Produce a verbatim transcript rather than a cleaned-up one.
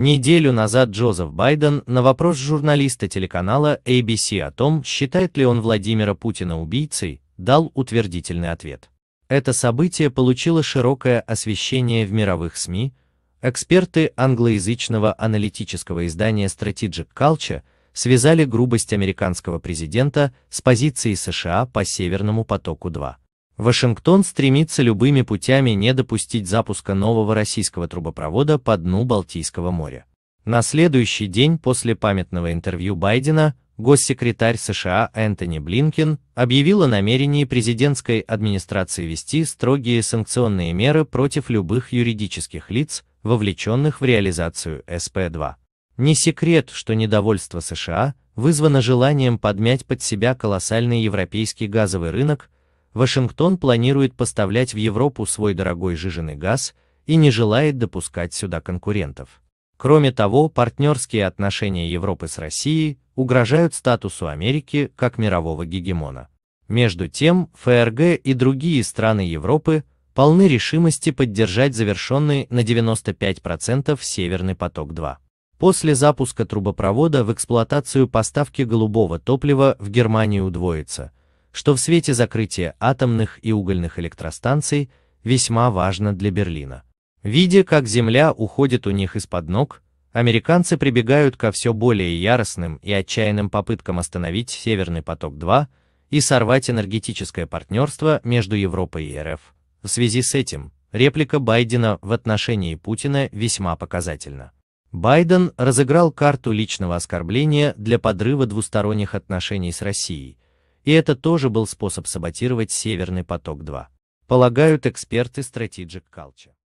Неделю назад Джозеф Байден на вопрос журналиста телеканала эй би си о том, считает ли он Владимира Путина убийцей, дал утвердительный ответ. Это событие получило широкое освещение в мировых СМИ. Эксперты англоязычного аналитического издания Strategic Culture связали грубость американского президента с позицией США по Северному потоку два. Вашингтон стремится любыми путями не допустить запуска нового российского трубопровода по дну Балтийского моря. На следующий день после памятного интервью Байдена госсекретарь США Энтони Блинкен объявил о намерении президентской администрации вести строгие санкционные меры против любых юридических лиц, вовлеченных в реализацию эс пэ два. Не секрет, что недовольство США вызвано желанием подмять под себя колоссальный европейский газовый рынок. Вашингтон планирует поставлять в Европу свой дорогой жиженый газ и не желает допускать сюда конкурентов. Кроме того, партнерские отношения Европы с Россией угрожают статусу Америки как мирового гегемона. Между тем, эф эр гэ и другие страны Европы полны решимости поддержать завершенный на девяносто пять процентов Северный поток два. После запуска трубопровода в эксплуатацию поставки голубого топлива в Германию удвоится, что в свете закрытия атомных и угольных электростанций весьма важно для Берлина. Видя, как земля уходит у них из-под ног, американцы прибегают ко все более яростным и отчаянным попыткам остановить Северный поток два и сорвать энергетическое партнерство между Европой и эр эф. В связи с этим реплика Байдена в отношении Путина весьма показательна. Байден разыграл карту личного оскорбления для подрыва двусторонних отношений с Россией, и это тоже был способ саботировать Северный поток два, полагают эксперты Strategic Culture.